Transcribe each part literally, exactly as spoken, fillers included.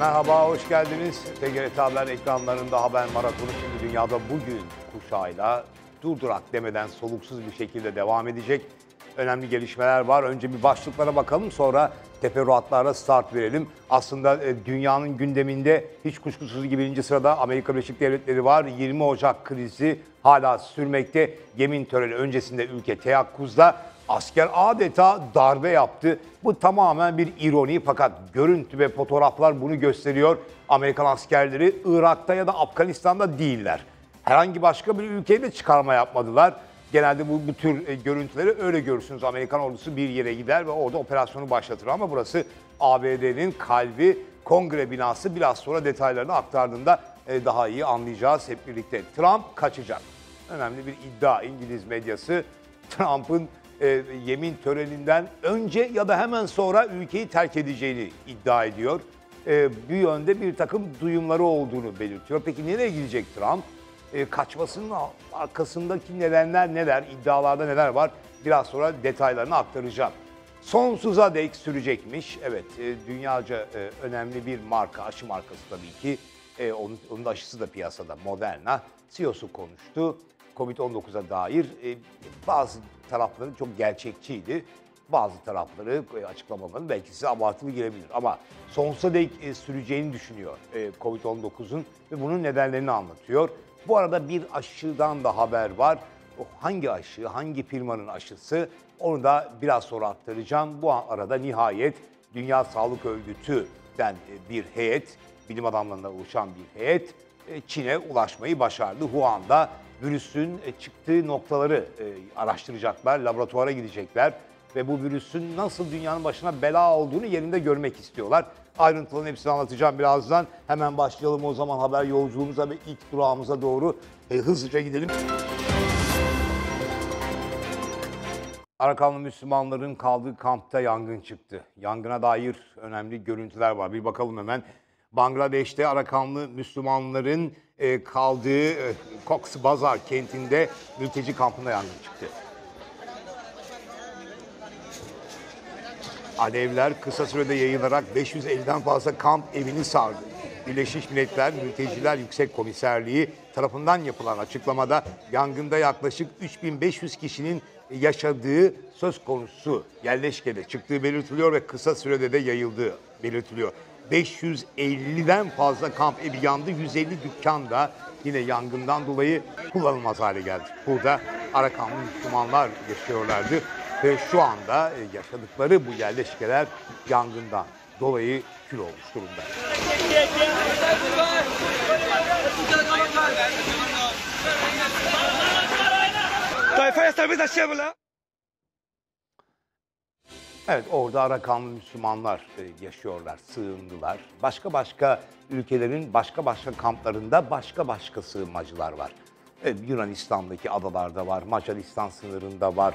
Merhaba, hoş geldiniz. T G R T Haber ekranlarında haber maratonu şimdi dünyada bugün kuşağıyla durdurak demeden soluksuz bir şekilde devam edecek. Önemli gelişmeler var. Önce bir başlıklara bakalım, sonra teferruatlara start verelim. Aslında dünyanın gündeminde hiç kuşkusuz ki birinci sırada Amerika Birleşik Devletleri var. yirmi Ocak krizi hala sürmekte. Yemin töreni öncesinde ülke teyakkuzda. Asker adeta darbe yaptı. Bu tamamen bir ironi fakat görüntü ve fotoğraflar bunu gösteriyor. Amerikan askerleri Irak'ta ya da Afganistan'da değiller. Herhangi başka bir ülkeye de çıkarma yapmadılar. Genelde bu, bu tür görüntüleri öyle görürsünüz. Amerikan ordusu bir yere gider ve orada operasyonu başlatır. Ama burası A B D'nin kalbi, kongre binası. Biraz sonra detaylarını aktardığında daha iyi anlayacağız hep birlikte. Trump kaçacak. Önemli bir iddia. İngiliz medyası Trump'ın E, yemin töreninden önce ya da hemen sonra ülkeyi terk edeceğini iddia ediyor. E, bu yönde bir takım duyumları olduğunu belirtiyor. Peki nereye gidecek Trump? E, kaçmasının arkasındaki nedenler neler, iddialarda neler var? Biraz sonra detaylarını aktaracağım. Sonsuza dek sürecekmiş. Evet, e, dünyaca e, önemli bir marka, aşı markası tabii ki. E, onun, onun aşısı da piyasada, Moderna. C E O'su konuştu. Covid on dokuza dair e, bazı tarafları çok gerçekçiydi. Bazı tarafları, açıklamaları belki size abartılı gelebilir ama sonsuza dek süreceğini düşünüyor Covid on dokuzun ve bunun nedenlerini anlatıyor. Bu arada bir aşıdan da haber var. Hangi aşı, hangi firmanın aşısı onu da biraz sonra aktaracağım. Bu arada nihayet Dünya Sağlık Örgütü'den bir heyet, bilim adamlarına oluşan bir heyet Çin'e ulaşmayı başardı. Wuhan'da virüsün çıktığı noktaları araştıracaklar, laboratuvara gidecekler ve bu virüsün nasıl dünyanın başına bela olduğunu yerinde görmek istiyorlar. Ayrıntıların hepsini anlatacağım birazdan. Hemen başlayalım o zaman haber yolculuğumuza ve ilk durağımıza doğru e, hızlıca gidelim. Arakanlı Müslümanların kaldığı kampta yangın çıktı. Yangına dair önemli görüntüler var. Bir bakalım hemen. Bangladeş'te Arakanlı Müslümanların kaldığı Cox Bazar kentinde mülteci kampında yangın çıktı. Alevler kısa sürede yayılarak beş yüz elliden fazla kamp evini sardı. Birleşmiş Milletler Mülteciler Yüksek Komiserliği tarafından yapılan açıklamada yangında yaklaşık üç bin beş yüz kişinin yaşadığı söz konusu yerleşkede çıktığı belirtiliyor ve kısa sürede de yayıldığı belirtiliyor. beş yüz elliden fazla kamp evi yandı, yüz elli dükkan da yine yangından dolayı kullanılmaz hale geldi. Burada Arakanlı Müslümanlar yaşıyorlardı ve şu anda yaşadıkları bu yerleşkeler yangından dolayı kül olmuş durumda. Evet, orada Arakanlı Müslümanlar yaşıyorlar, sığındılar. Başka başka ülkelerin başka başka kamplarında başka başka sığınmacılar var. Evet, Yunanistan'daki adalarda var, Macaristan sınırında var,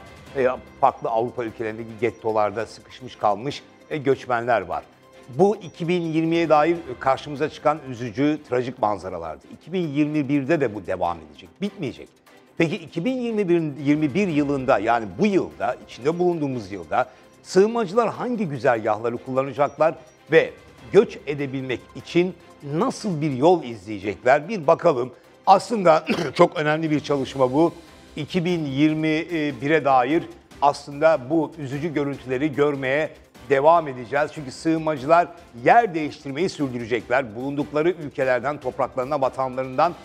farklı Avrupa ülkelerindeki gettolarda sıkışmış kalmış göçmenler var. Bu iki bin yirmiye dair karşımıza çıkan üzücü, trajik manzaralardı. iki bin yirmi birde de bu devam edecek, bitmeyecek. Peki iki bin yirmi bir yılında, yani bu yılda, içinde bulunduğumuz yılda sığınmacılar hangi güzergahları kullanacaklar ve göç edebilmek için nasıl bir yol izleyecekler? Bir bakalım. Aslında çok önemli bir çalışma bu. iki bin yirmi bire dair aslında bu üzücü görüntüleri görmeye devam edeceğiz. Çünkü sığınmacılar yer değiştirmeyi sürdürecekler. Bulundukları ülkelerden, topraklarına, vatanlarından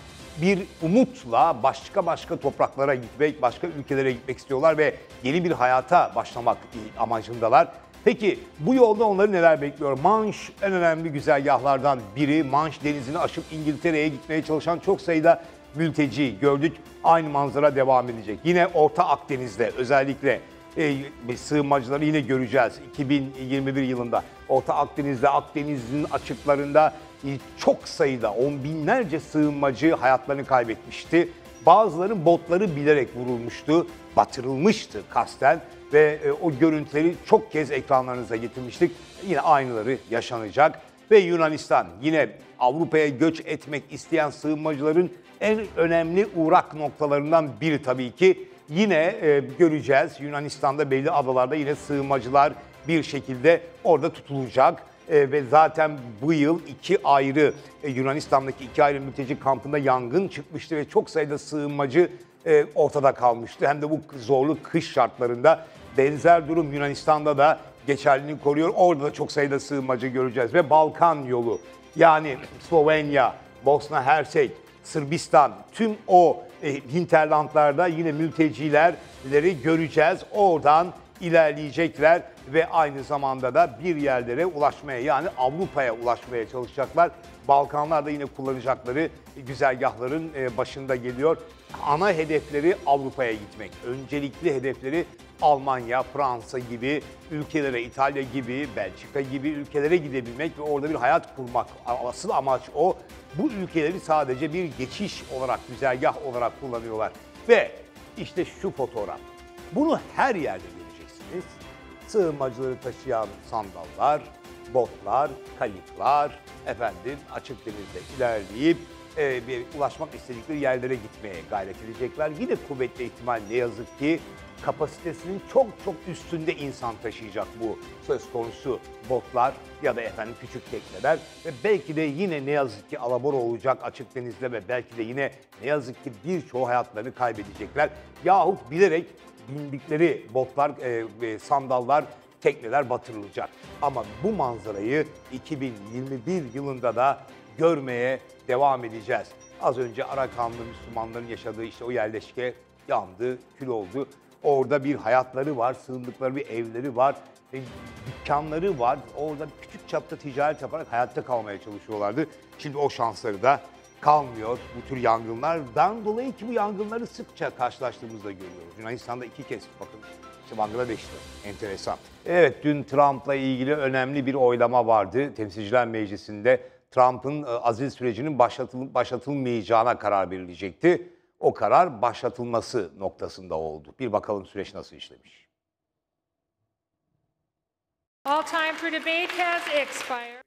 bir umutla başka başka topraklara gitmek, başka ülkelere gitmek istiyorlar ve yeni bir hayata başlamak amacındalar. Peki bu yolda onları neler bekliyor? Manş en önemli güzergahlardan biri. Manş denizini aşıp İngiltere'ye gitmeye çalışan çok sayıda mülteci gördük. Aynı manzara devam edecek. Yine Orta Akdeniz'de özellikle e, sığınmacıları yine göreceğiz iki bin yirmi bir yılında. Orta Akdeniz'de, Akdeniz'in açıklarında çok sayıda, on binlerce sığınmacı hayatlarını kaybetmişti. Bazılarının botları bilerek vurulmuştu, batırılmıştı kasten ve o görüntüleri çok kez ekranlarınıza getirmiştik. Yine aynıları yaşanacak. Ve Yunanistan, yine Avrupa'ya göç etmek isteyen sığınmacıların en önemli uğrak noktalarından biri tabii ki. Yine göreceğiz Yunanistan'da belli adalarda yine sığınmacılar bir şekilde orada tutulacak. e, ve zaten bu yıl iki ayrı e, Yunanistan'daki iki ayrı mülteci kampında yangın çıkmıştı ve çok sayıda sığınmacı e, ortada kalmıştı. Hem de bu zorlu kış şartlarında benzer durum Yunanistan'da da geçerliliğini koruyor. Orada da çok sayıda sığınmacı göreceğiz ve Balkan yolu yani Slovenya, Bosna Hersek, Sırbistan, tüm o e, hinterlandlarda yine mültecileri göreceğiz. Oradan ilerleyecekler ve aynı zamanda da bir yerlere ulaşmaya yani Avrupa'ya ulaşmaya çalışacaklar. Balkanlar da yine kullanacakları güzergahların başında geliyor. Ana hedefleri Avrupa'ya gitmek. Öncelikli hedefleri Almanya, Fransa gibi ülkelere, İtalya gibi, Belçika gibi ülkelere gidebilmek ve orada bir hayat kurmak. Asıl amaç o. Bu ülkeleri sadece bir geçiş olarak, güzergah olarak kullanıyorlar. Ve işte şu fotoğraf. Bunu her yerde göreceksiniz. Sığınmacıları taşıyan sandallar, botlar, kaliklar, efendim açık denizde ilerleyip e, bir, ulaşmak istedikleri yerlere gitmeye gayret edecekler. Yine kuvvetli ihtimal ne yazık ki kapasitesinin çok çok üstünde insan taşıyacak bu söz konusu botlar ya da efendim küçük tekneler ve belki de yine ne yazık ki alabora olacak açık denizde ve belki de yine ne yazık ki birçoğu hayatlarını kaybedecekler yahut bilerek bindikleri botlar, e, sandallar, tekneler batırılacak. Ama bu manzarayı iki bin yirmi bir yılında da görmeye devam edeceğiz. Az önce Arakanlı Müslümanların yaşadığı işte o yerleşke yandı, kül oldu. Orada bir hayatları var, sığındıkları bir evleri var, e, dükkanları var. Orada küçük çapta ticaret yaparak hayatta kalmaya çalışıyorlardı. Şimdi o şansları da kalmıyor bu tür yangınlardan dolayı ki bu yangınları sıkça karşılaştığımızda görüyoruz. Yunanistan'da iki kez bakın. İşte Bangladeş'te. Enteresan. Evet, dün Trump'la ilgili önemli bir oylama vardı. Temsilciler Meclisi'nde Trump'ın azil sürecinin başlatılıp başlatılmayacağına karar verilecekti. O karar başlatılması noktasında oldu. Bir bakalım süreç nasıl işlemiş.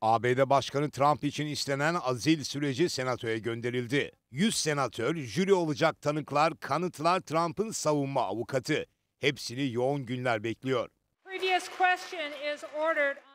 A B D Başkanı Trump için istenen azil süreci Senato'ya gönderildi. yüz senatör, jüri olacak tanıklar, kanıtlar, Trump'ın savunma avukatı. Hepsini yoğun günler bekliyor.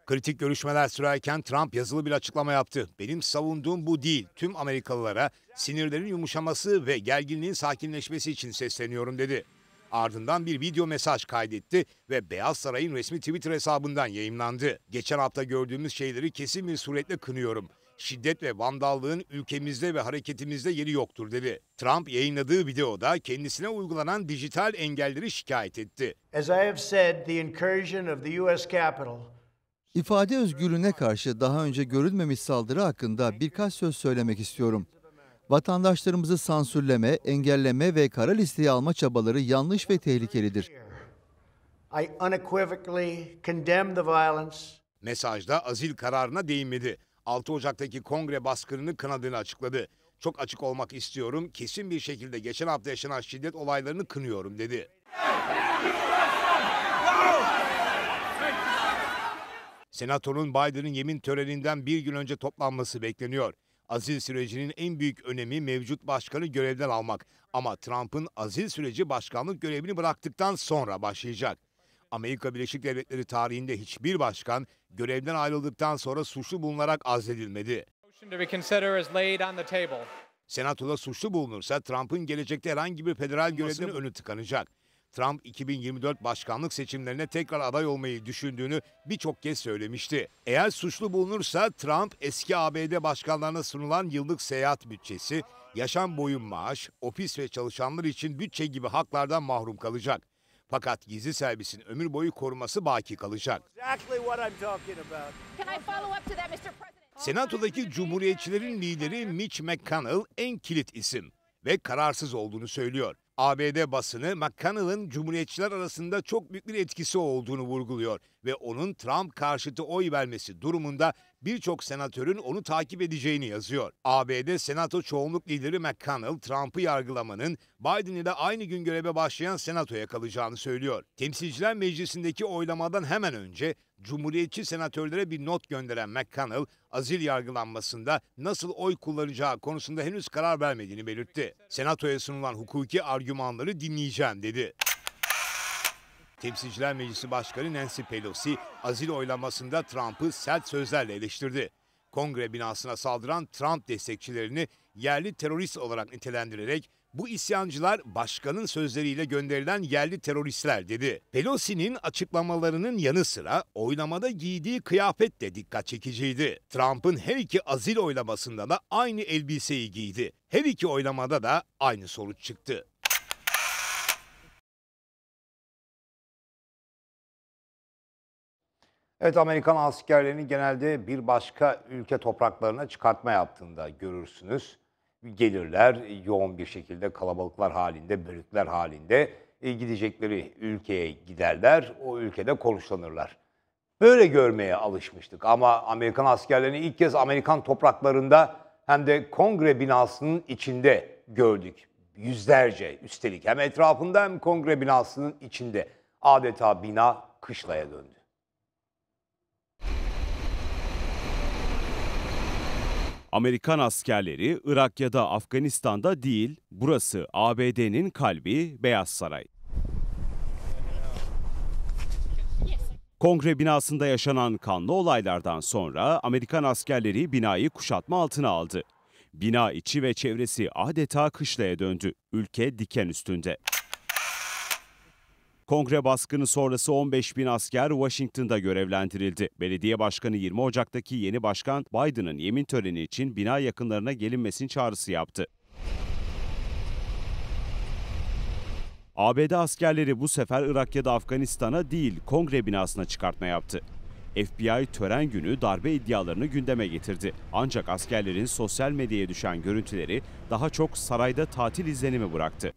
Kritik görüşmeler sürerken Trump yazılı bir açıklama yaptı. Benim savunduğum bu değil. Tüm Amerikalılara sinirlerin yumuşaması ve gerginliğin sakinleşmesi için sesleniyorum dedi. Ardından bir video mesaj kaydetti ve Beyaz Saray'ın resmi Twitter hesabından yayımlandı. Geçen hafta gördüğümüz şeyleri kesin bir suretle kınıyorum. Şiddet ve vandallığın ülkemizde ve hareketimizde yeri yoktur dedi. Trump yayınladığı videoda kendisine uygulanan dijital engelleri şikayet etti. İfade özgürlüğüne karşı daha önce görülmemiş saldırı hakkında birkaç söz söylemek istiyorum. Vatandaşlarımızı sansürleme, engelleme ve kara listeye alma çabaları yanlış ve tehlikelidir. Mesajda azil kararına değinmedi. altı Ocak'taki kongre baskınını kınadığını açıkladı. Çok açık olmak istiyorum, kesin bir şekilde geçen hafta yaşanan şiddet olaylarını kınıyorum dedi. Senato'nun Biden'ın yemin töreninden bir gün önce toplanması bekleniyor. Azil sürecinin en büyük önemi mevcut başkanı görevden almak. Ama Trump'ın azil süreci başkanlık görevini bıraktıktan sonra başlayacak. Amerika Birleşik Devletleri tarihinde hiçbir başkan görevden ayrıldıktan sonra suçlu bulunarak azledilmedi. Senatoda suçlu bulunursa Trump'ın gelecekte herhangi bir federal görevinin önü tıkanacak. Trump iki bin yirmi dört başkanlık seçimlerine tekrar aday olmayı düşündüğünü birçok kez söylemişti. Eğer suçlu bulunursa Trump eski A B D başkanlarına sunulan yıllık seyahat bütçesi, yaşam boyu maaş, ofis ve çalışanlar için bütçe gibi haklardan mahrum kalacak. Fakat gizli servisin ömür boyu koruması baki kalacak. Senato'daki Cumhuriyetçilerin lideri Mitch McConnell en kilit isim ve kararsız olduğunu söylüyor. A B D basını McConnell'ın Cumhuriyetçiler arasında çok büyük bir etkisi olduğunu vurguluyor ve onun Trump karşıtı oy vermesi durumunda birçok senatörün onu takip edeceğini yazıyor. A B D Senato çoğunluk lideri McConnell, Trump'ı yargılamanın Biden'ı da aynı gün göreve başlayan Senato'ya kalacağını söylüyor. Temsilciler Meclisi'ndeki oylamadan hemen önce Cumhuriyetçi senatörlere bir not gönderen McConnell, azil yargılanmasında nasıl oy kullanacağı konusunda henüz karar vermediğini belirtti. Senato'ya sunulan hukuki argümanları dinleyeceğim dedi. Temsilciler Meclisi Başkanı Nancy Pelosi azil oylamasında Trump'ı sert sözlerle eleştirdi. Kongre binasına saldıran Trump destekçilerini yerli terörist olarak nitelendirerek bu isyancılar başkanın sözleriyle gönderilen yerli teröristler dedi. Pelosi'nin açıklamalarının yanı sıra oylamada giydiği kıyafet de dikkat çekiciydi. Trump'ın her iki azil oylamasında da aynı elbiseyi giydi. Her iki oylamada da aynı sonuç çıktı. Evet, Amerikan askerlerini genelde bir başka ülke topraklarına çıkartma yaptığında görürsünüz. Gelirler yoğun bir şekilde kalabalıklar halinde, bölükler halinde gidecekleri ülkeye giderler, o ülkede konuşlanırlar. Böyle görmeye alışmıştık ama Amerikan askerlerini ilk kez Amerikan topraklarında hem de Kongre binasının içinde gördük. Yüzlerce üstelik, hem etrafında hem Kongre binasının içinde. Adeta bina kışlaya döndü. Amerikan askerleri Irak ya da Afganistan'da değil, burası A B D'nin kalbi Beyaz Saray. Kongre binasında yaşanan kanlı olaylardan sonra Amerikan askerleri binayı kuşatma altına aldı. Bina içi ve çevresi adeta kışlaya döndü. Ülke diken üstünde. Kongre baskını sonrası on beş bin asker Washington'da görevlendirildi. Belediye başkanı yirmi Ocak'taki yeni başkan Biden'ın yemin töreni için bina yakınlarına gelinmesin çağrısı yaptı. A B D askerleri bu sefer Irak ya da Afganistan'a değil, Kongre binasına çıkartma yaptı. F B I tören günü darbe iddialarını gündeme getirdi. Ancak askerlerin sosyal medyaya düşen görüntüleri daha çok sarayda tatil izlenimi bıraktı.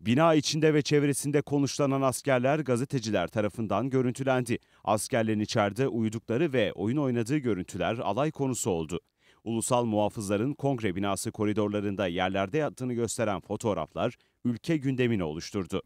Bina içinde ve çevresinde konuşlanan askerler gazeteciler tarafından görüntülendi. Askerlerin içeride uyudukları ve oyun oynadığı görüntüler alay konusu oldu. Ulusal muhafızların Kongre binası koridorlarında yerlerde yattığını gösteren fotoğraflar ülke gündemini oluşturdu.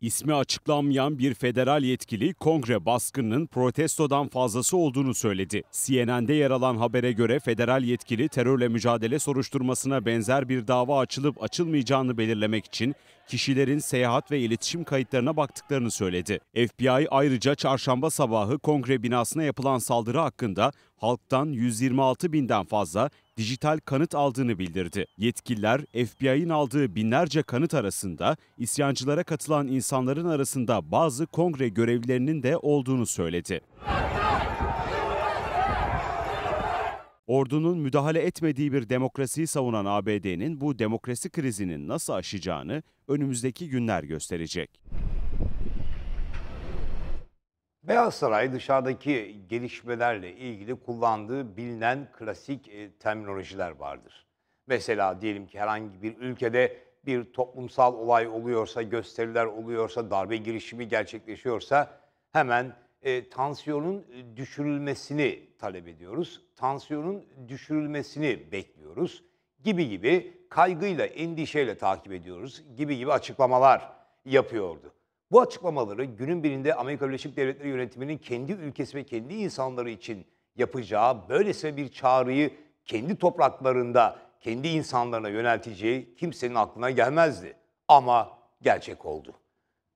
İsmi açıklanmayan bir federal yetkili Kongre baskınının protestodan fazlası olduğunu söyledi. C N N'de yer alan habere göre federal yetkili terörle mücadele soruşturmasına benzer bir dava açılıp açılmayacağını belirlemek için kişilerin seyahat ve iletişim kayıtlarına baktıklarını söyledi. F B I ayrıca çarşamba sabahı Kongre binasına yapılan saldırı hakkında halktan yüz yirmi altı binden fazla dijital kanıt aldığını bildirdi. Yetkililer F B I'nin aldığı binlerce kanıt arasında isyancılara katılan insanların arasında bazı kongre görevlilerinin de olduğunu söyledi. Ordunun müdahale etmediği bir demokrasiyi savunan A B D'nin bu demokrasi krizinin nasıl aşacağını önümüzdeki günler gösterecek. Beyaz Saray dışarıdaki gelişmelerle ilgili kullandığı bilinen klasik e, terminolojiler vardır. Mesela diyelim ki herhangi bir ülkede bir toplumsal olay oluyorsa, gösteriler oluyorsa, darbe girişimi gerçekleşiyorsa hemen e, tansiyonun düşürülmesini talep ediyoruz. Tansiyonun düşürülmesini bekliyoruz gibi gibi, kaygıyla, endişeyle takip ediyoruz gibi gibi açıklamalar yapıyordu. Bu açıklamaları günün birinde Amerika Birleşik Devletleri yönetiminin kendi ülkesi ve kendi insanları için yapacağı, böylesine bir çağrıyı kendi topraklarında, kendi insanlarına yönelteceği kimsenin aklına gelmezdi. Ama gerçek oldu.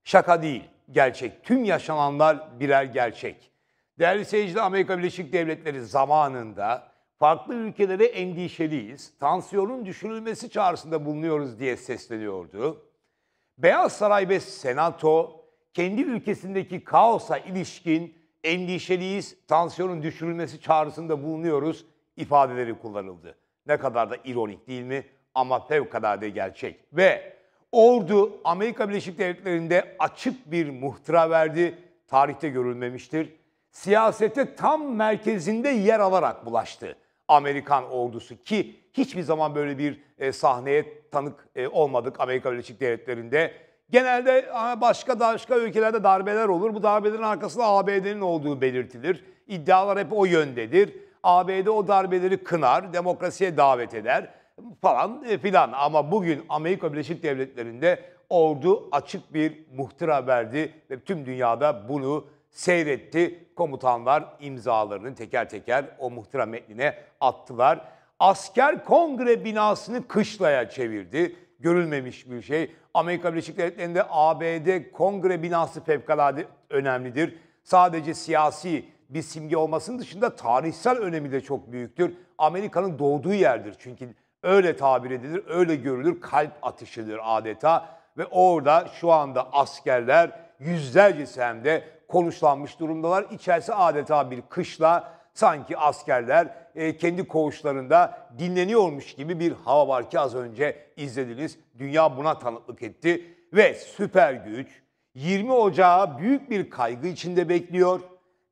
Şaka değil, gerçek. Tüm yaşananlar birer gerçek. Değerli seyirciler, Amerika Birleşik Devletleri zamanında farklı ülkelere endişeliyiz, tansiyonun düşürülmesi çağrısında bulunuyoruz diye sesleniyordu. Beyaz Saray ve Senato kendi ülkesindeki kaosa ilişkin endişeliyiz, tansiyonun düşürülmesi çağrısında bulunuyoruz ifadeleri kullanıldı. Ne kadar da ironik değil mi? Ama fevkalade gerçek. Ve ordu Amerika Birleşik Devletleri'nde açık bir muhtıra verdi. Tarihte görülmemiştir. Siyasete tam merkezinde yer alarak bulaştı Amerikan ordusu ki hiçbir zaman böyle bir e, sahneye tanık e, olmadık Amerika Birleşik Devletleri'nde. Genelde başka başka ülkelerde darbeler olur. Bu darbelerin arkasında A B D'nin olduğu belirtilir. İddialar hep o yöndedir. A B D o darbeleri kınar, demokrasiye davet eder falan e, filan. Ama bugün Amerika Birleşik Devletleri'nde ordu açık bir muhtıra verdi ve tüm dünyada bunu seyretti. Komutanlar imzalarını teker teker o muhtıra metnine attılar. Asker Kongre binasını kışlaya çevirdi. Görülmemiş bir şey. Amerika Birleşik Devletleri'nde A B D Kongre binası fevkalade önemlidir. Sadece siyasi bir simge olmasının dışında tarihsel önemi de çok büyüktür. Amerika'nın doğduğu yerdir çünkü öyle tabir edilir, öyle görülür, kalp atışıdır adeta. Ve orada şu anda askerler yüzlercesi hem de konuşlanmış durumdalar. İçerisi adeta bir kışla, sanki askerler e, kendi koğuşlarında dinleniyormuş gibi bir hava var ki az önce izlediniz. Dünya buna tanıklık etti ve süper güç yirmi Ocağı büyük bir kaygı içinde bekliyor.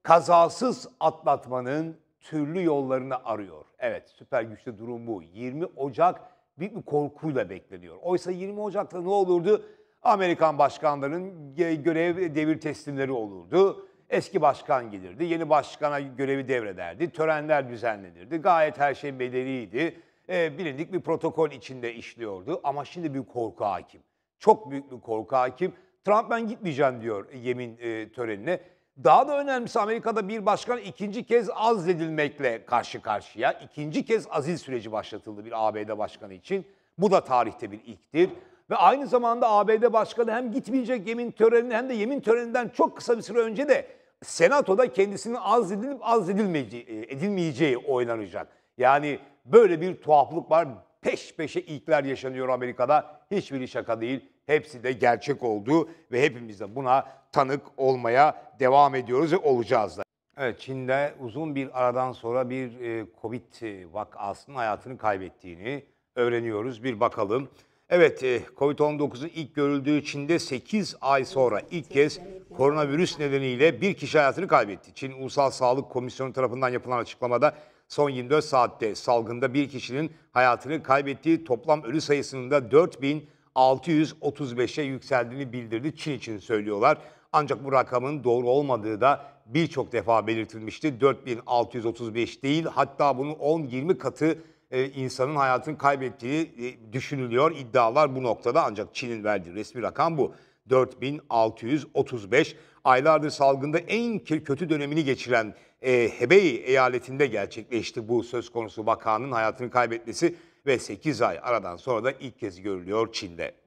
Kazasız atlatmanın türlü yollarını arıyor. Evet, süper güçte durum bu. yirmi Ocak büyük bir korkuyla bekleniyor. Oysa yirmi Ocak'ta ne olurdu? Amerikan başkanlarının görev devir teslimleri olurdu. Eski başkan gelirdi, yeni başkana görevi devrederdi, törenler düzenlenirdi. Gayet her şey bedeliydi, e, bilindik bir protokol içinde işliyordu. Ama şimdi bir korku hakim, çok büyük bir korku hakim. Trump ben gitmeyeceğim diyor yemin e, törenine. Daha da önemlisi Amerika'da bir başkan ikinci kez azledilmekle karşı karşıya. İkinci kez azil süreci başlatıldı bir A B D başkanı için. Bu da tarihte bir ilktir. Ve aynı zamanda A B D başkanı hem gitmeyecek yemin törenine hem de yemin töreninden çok kısa bir süre önce de Senato'da kendisinin azledilip azledilmeyeceği edilmeyeceği oynanacak. Yani böyle bir tuhaflık var. Peş peşe ilkler yaşanıyor Amerika'da. Hiçbiri şaka değil. Hepsi de gerçek oldu ve hepimiz de buna tanık olmaya devam ediyoruz ve olacağız da. Evet, Çin'de uzun bir aradan sonra bir Covid vakasının hayatını kaybettiğini öğreniyoruz. Bir bakalım. Evet, Covid on dokuzun ilk görüldüğü Çin'de sekiz ay sonra ilk kez koronavirüs nedeniyle bir kişi hayatını kaybetti. Çin Ulusal Sağlık Komisyonu tarafından yapılan açıklamada son yirmi dört saatte salgında bir kişinin hayatını kaybettiği, toplam ölü sayısının da dört bin altı yüz otuz beşe yükseldiğini bildirdi. Çin için söylüyorlar. Ancak bu rakamın doğru olmadığı da birçok defa belirtilmişti. dört bin altı yüz otuz beş değil, hatta bunun on yirmi katı insanın hayatını kaybettiği düşünülüyor. İddialar bu noktada, ancak Çin'in verdiği resmi rakam bu. dört bin altı yüz otuz beş. Aylardır salgında en kötü dönemini geçiren Hebei eyaletinde gerçekleşti bu söz konusu vakanın hayatını kaybetmesi ve sekiz ay aradan sonra da ilk kez görülüyor Çin'de.